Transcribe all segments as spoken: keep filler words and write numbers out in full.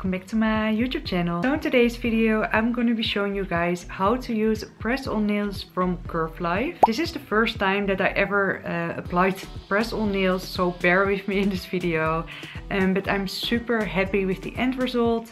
welcome back to my YouTube channel. So in today's video I'm going to be showing you guys how to use press-on nails from Curvlife. This is the first time that I ever uh, applied press-on nails, so bear with me in this video, um, but I'm super happy with the end result.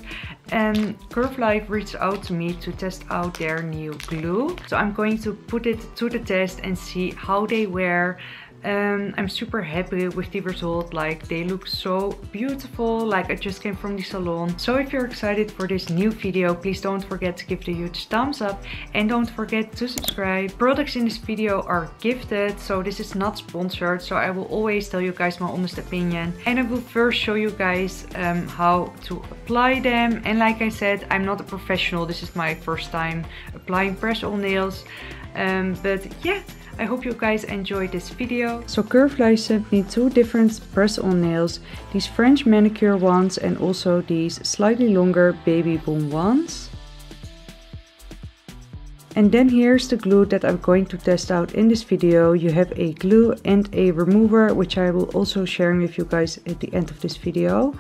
And Curvlife reached out to me to test out their new glue, so I'm going to put it to the test and see how they wear. Um, I'm super happy with the result, like they look so beautiful, like I just came from the salon. So if you're excited for this new video, please don't forget to give it a huge thumbs up and don't forget to subscribe. Products in this video are gifted, so this is not sponsored, so I will always tell you guys my honest opinion. And I will first show you guys um, how to apply them. And like I said, I'm not a professional, this is my first time applying press-on nails, um, but yeah. I hope you guys enjoyed this video. So Curvlife sent me two different press-on nails. These French manicure ones and also these slightly longer baby boom ones. And then here's the glue that I'm going to test out in this video. You have a glue and a remover, which I will also share with you guys at the end of this video.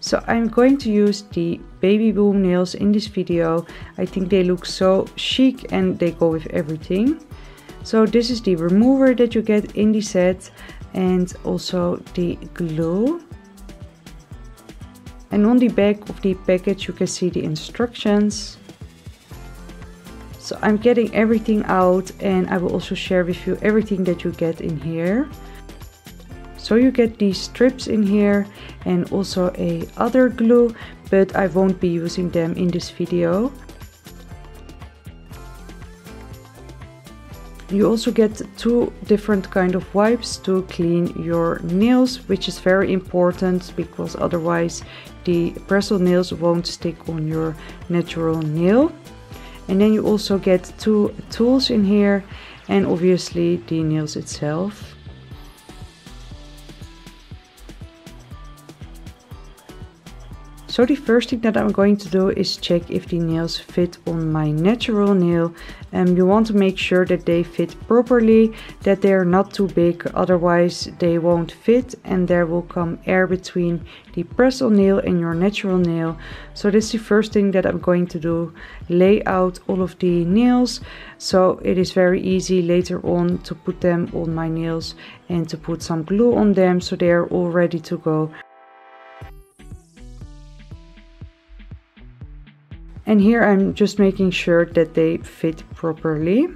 So I'm going to use the baby boom nails in this video. I think they look so chic and they go with everything. So this is the remover that you get in the set and also the glue. And on the back of the package you can see the instructions. So I'm getting everything out and I will also share with you everything that you get in here. So you get these strips in here and also a other glue, but I won't be using them in this video. You also get two different kind of wipes to clean your nails, which is very important because otherwise the press-on nails won't stick on your natural nail. And then you also get two tools in here and obviously the nails itself. So the first thing that I'm going to do is check if the nails fit on my natural nail. And um, you want to make sure that they fit properly, that they are not too big, otherwise they won't fit and there will come air between the press-on nail and your natural nail. So that's the first thing that I'm going to do, lay out all of the nails. So it is very easy later on to put them on my nails and to put some glue on them so they are all ready to go. And here I'm just making sure that they fit properly.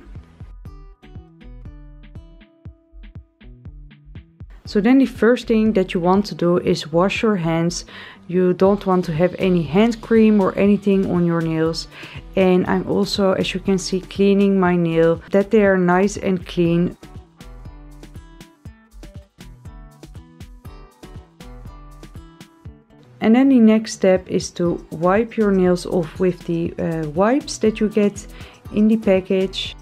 So then the first thing that you want to do is wash your hands. You don't want to have any hand cream or anything on your nails. And I'm also, as you can see, cleaning my nail, that they are nice and clean. And then the next step is to wipe your nails off with the uh, wipes that you get in the package.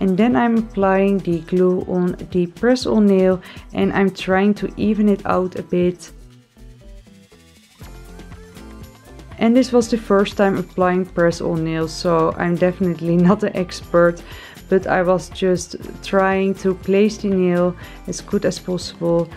And then I'm applying the glue on the press-on nail and I'm trying to even it out a bit. And this was the first time applying press-on nails, so I'm definitely not an expert, but I was just trying to place the nail as good as possible.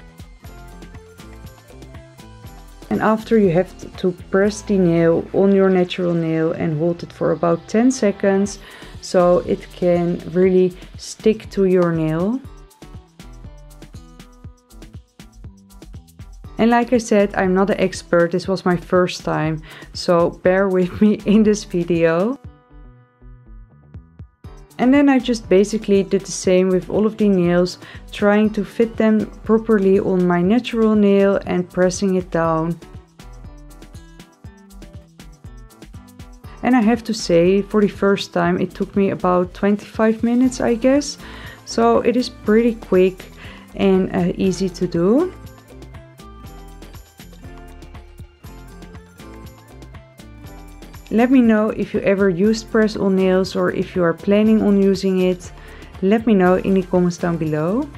And after you have to press the nail on your natural nail and hold it for about ten seconds so it can really stick to your nail. And like I said, I'm not an expert, this was my first time, so bear with me in this video. And then I just basically did the same with all of the nails, trying to fit them properly on my natural nail and pressing it down. And I have to say, for the first time it took me about twenty-five minutes, I guess. So it is pretty quick and uh, easy to do. Let me know if you ever used press-on nails or if you are planning on using it. Let me know in the comments down below.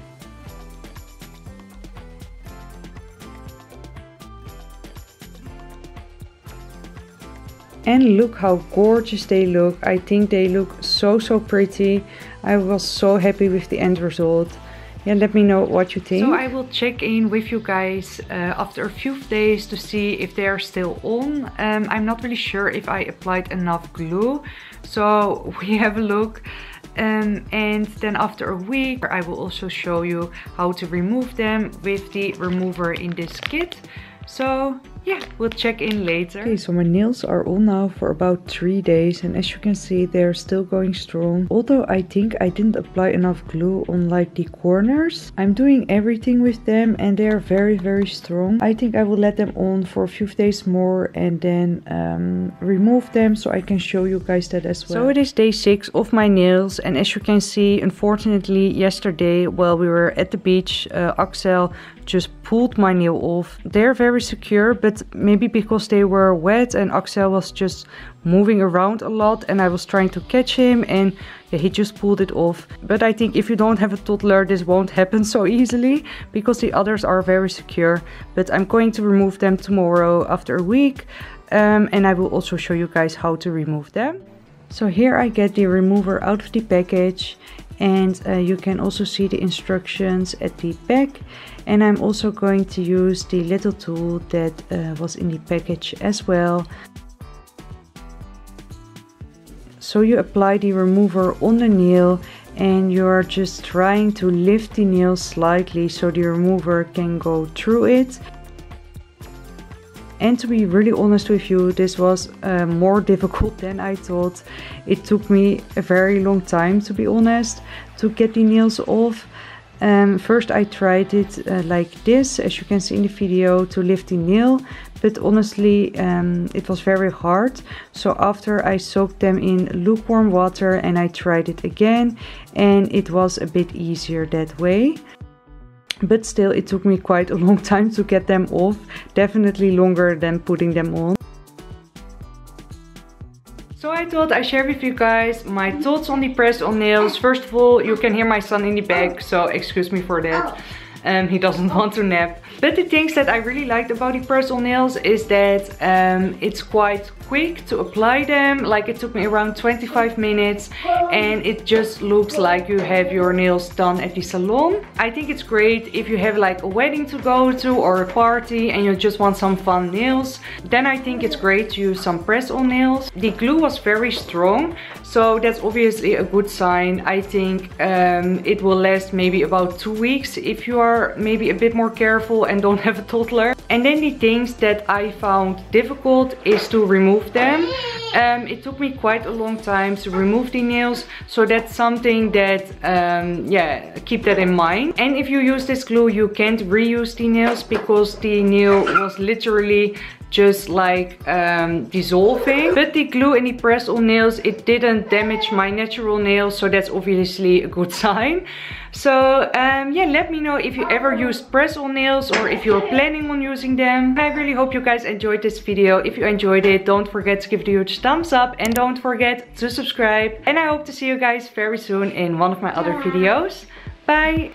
And look how gorgeous they look. I think they look so so pretty. I was so happy with the end result. yeah, let me know what you think. So I will check in with you guys uh, after a few days to see if they are still on. Um, I'm not really sure if I applied enough glue, so we have a look. Um, and then after a week I will also show you how to remove them with the remover in this kit. So yeah, we'll check in later. Okay, so my nails are on now for about three days and as you can see they're still going strong. Although I think I didn't apply enough glue on like the corners. I'm doing everything with them and they are very very strong. I think I will let them on for a few days more and then um, remove them so I can show you guys that as well. So it is day six of my nails and as you can see, unfortunately yesterday while we were at the beach, uh, Aksel just pulled my nail off. They're very secure, but maybe because they were wet and Aksel was just moving around a lot and I was trying to catch him and yeah, he just pulled it off. But I think if you don't have a toddler this won't happen so easily because the others are very secure. But I'm going to remove them tomorrow after a week um, and I will also show you guys how to remove them. So here I get the remover out of the package and uh, you can also see the instructions at the back. And I'm also going to use the little tool that uh, was in the package as well. So you apply the remover on the nail and you're just trying to lift the nail slightly so the remover can go through it. And to be really honest with you, this was uh, more difficult than I thought. It took me a very long time, to be honest, to get the nails off. Um, first I tried it uh, like this, as you can see in the video, to lift the nail, but honestly um, it was very hard. So after I soaked them in lukewarm water and I tried it again and it was a bit easier that way. But still it took me quite a long time to get them off, definitely longer than putting them on. So I thought I'd share with you guys my thoughts on the press-on nails. First of all, you can hear my son in the back, so excuse me for that. Um, he doesn't want to nap. But the things that I really liked about the press-on nails is that um, it's quite quick to apply them. Like it took me around twenty-five minutes and it just looks like you have your nails done at the salon. I think it's great if you have like a wedding to go to or a party and you just want some fun nails. Then I think it's great to use some press-on nails. The glue was very strong, so that's obviously a good sign. I think um, it will last maybe about two weeks if you are maybe a bit more careful and don't have a toddler. And then the things that I found difficult is to remove them. Um, it took me quite a long time to remove the nails, so that's something that um, yeah, keep that in mind. And if you use this glue you can't reuse the nails because the nail was literally just like um, dissolving. But the glue in the press-on nails, it didn't damage my natural nails, so that's obviously a good sign. So um, yeah, let me know if you ever use press-on nails or if you're planning on using them. I really hope you guys enjoyed this video. If you enjoyed it, don't forget to give it a huge thumbs up and don't forget to subscribe. And I hope to see you guys very soon in one of my other videos. Bye!